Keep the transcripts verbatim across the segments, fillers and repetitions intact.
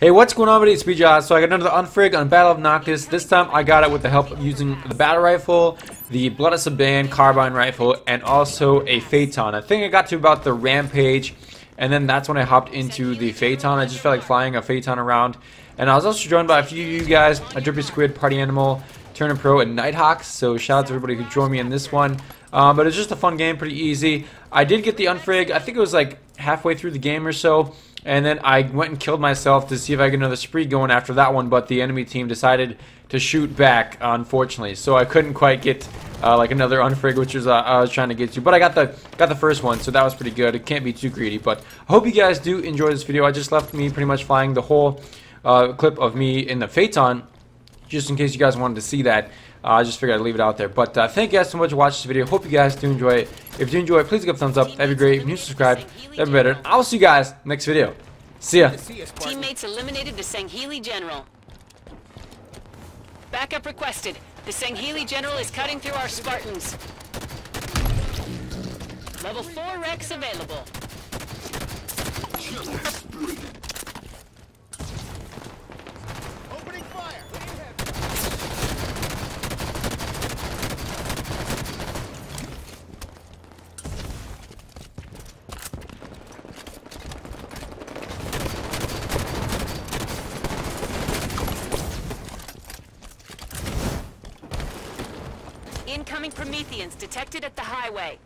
Hey, what's going on, buddy? It's B J A W S. So I got another unfrig on Battle of Naucus. This time I got it with the help of using the battle rifle, the Blood of Suban Carbine Rifle, and also a Phaeton. I think I got to about the Rampage, and then that's when I hopped into the Phaeton. I just felt like flying a Phaeton around. And I was also joined by a few of you guys, a Drippy Squid, Party Animal, Turnin' Pro, and Nighthawks. So shout out to everybody who joined me in this one. Um, but it's just a fun game, pretty easy. I did get the unfrig, I think it was like halfway through the game or so, and then I went and killed myself to see if I could get another spree going after that one, but the enemy team decided to shoot back, unfortunately. So I couldn't quite get uh, like another unfrig, which is uh, I was trying to get to, but I got the got the first one, so that was pretty good. It can't be too greedy, but I hope you guys do enjoy this video. I just left me pretty much flying the whole uh, clip of me in the Phaeton, just in case you guys wanted to see that. Uh, I just figured I'd leave it out there. But uh, thank you guys so much for watching this video. Hope you guys do enjoy it. If you enjoy it, please give a thumbs up. That'd be great. If you subscribe, that'd be better. I'll see you guys next video. See ya. Teammates eliminated the Sangheili general. Backup requested. The Sangheili general is cutting through our Spartans. Level four Rex available. Incoming Prometheans detected at the highway.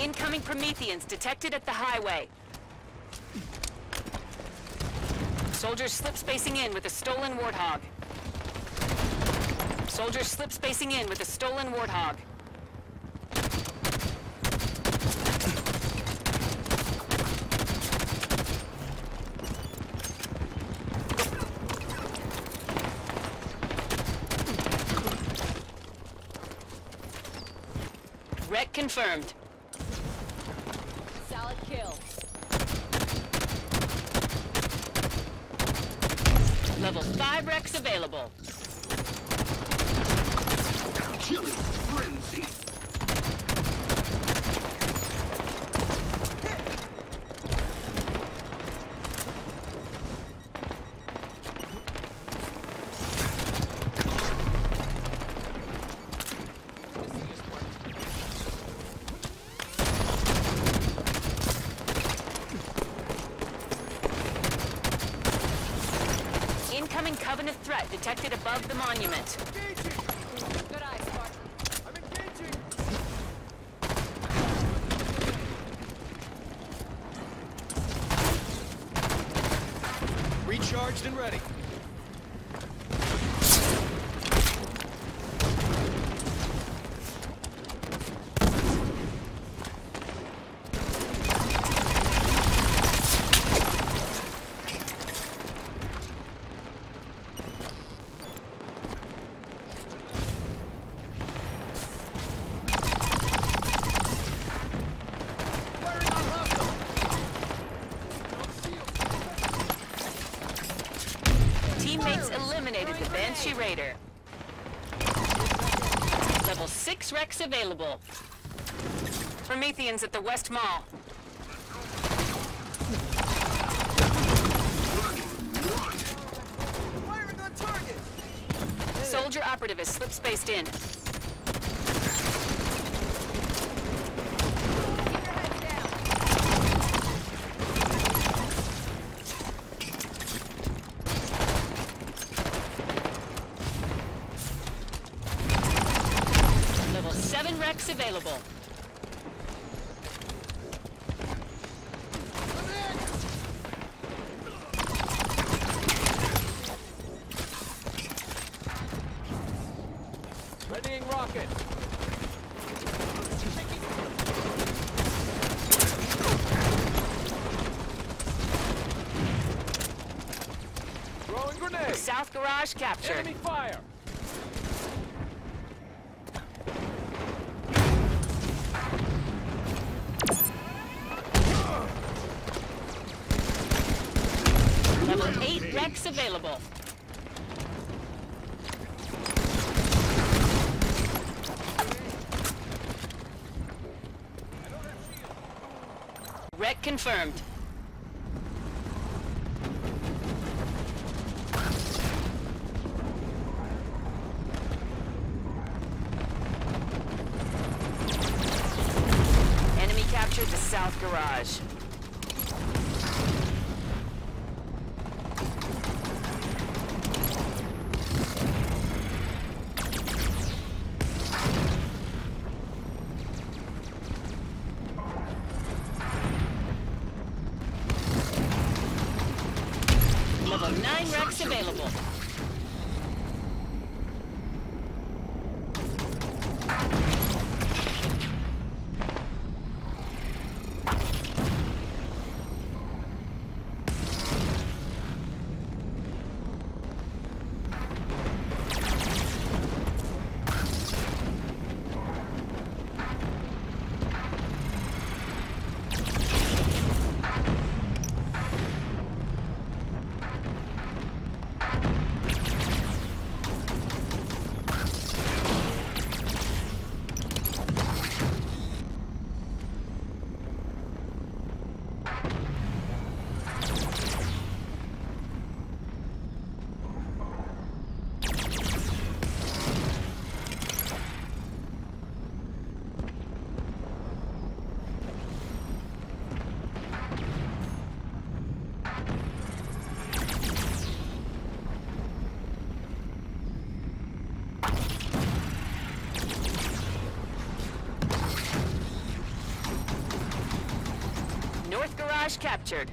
Incoming Prometheans detected at the highway. Soldiers slip-spacing in with a stolen warthog. Soldiers slip-spacing in with a stolen warthog. Wreck confirmed. Solid kill. Level five wrecks available. Killing frenzy. Incoming Covenant threat detected above the monument. Good eye, Spartan. I'm engaging. Recharged and ready. Eliminated the Banshee Raider. Level six Rex available. Prometheans at the West Mall. Soldier operative is slip-spaced in. Rex available. Readying rocket. Throwing grenade. South garage captured. Enemy fire. Eight Rex available. Wreck confirmed. garage. Captured.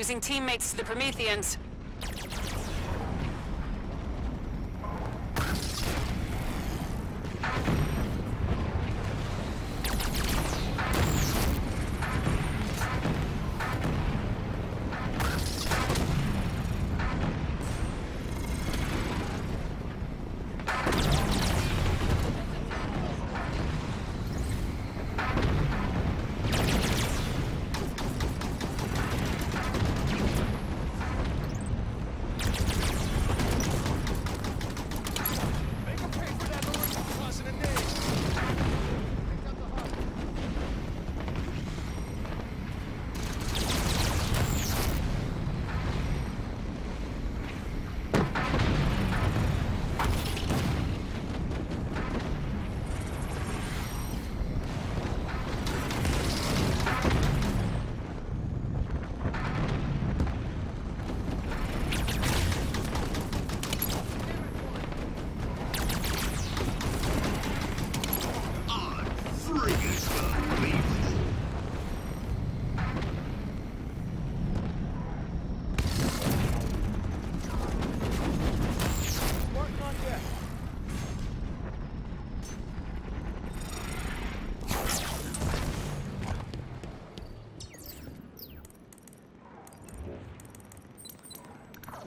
Losing teammates to the Prometheans.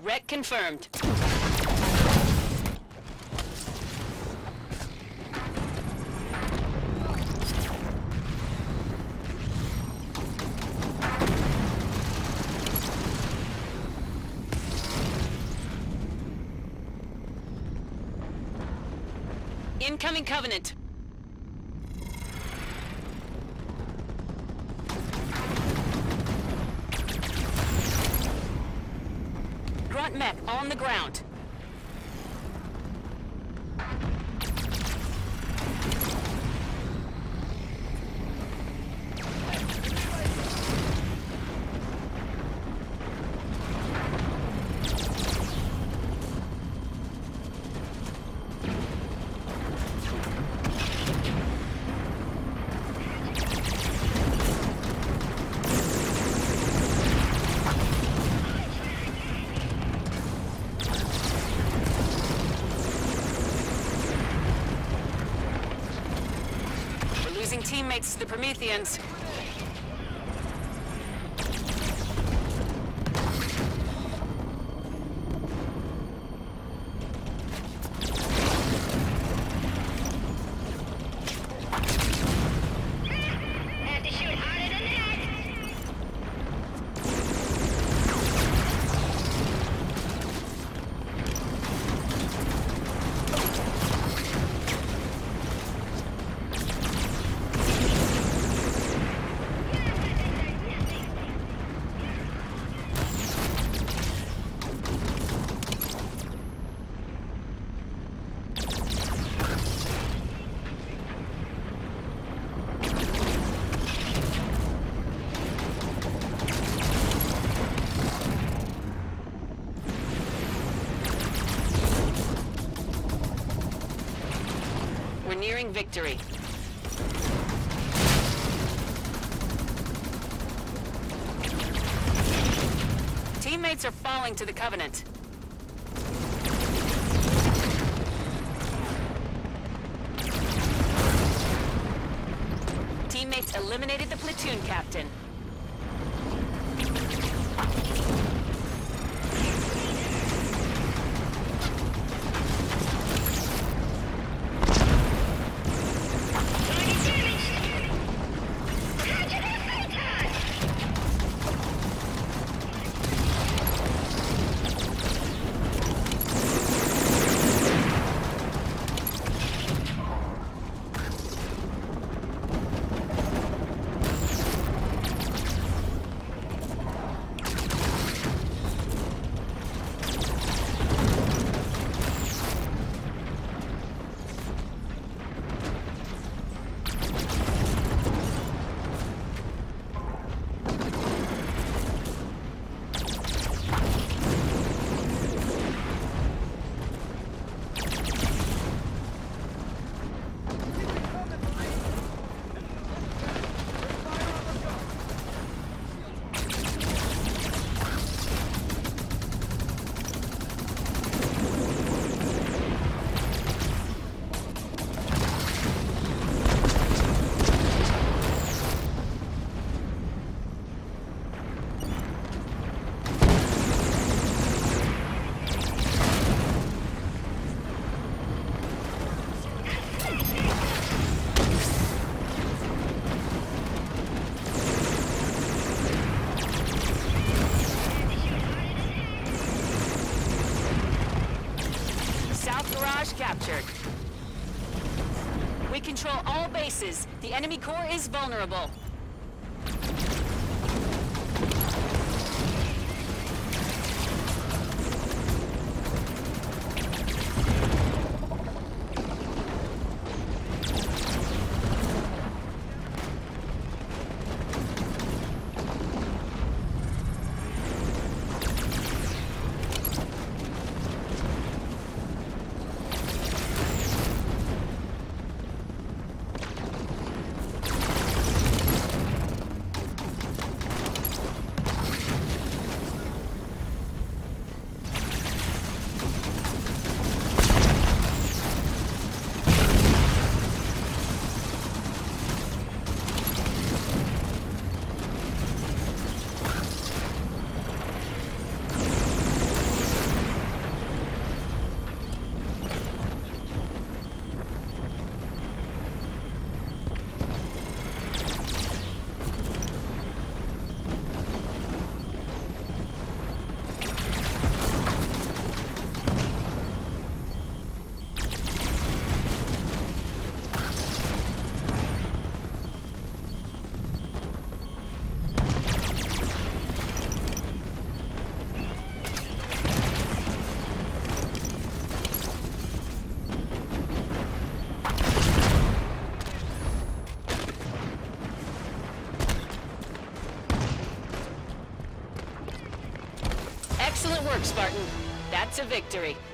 Wreck confirmed. Incoming Covenant. Grunt mech on the ground. Teammates to the Prometheans. Nearing victory. Teammates are falling to the Covenant. Teammates eliminated the platoon captain. The enemy corps is vulnerable. work, Spartan. That's a victory.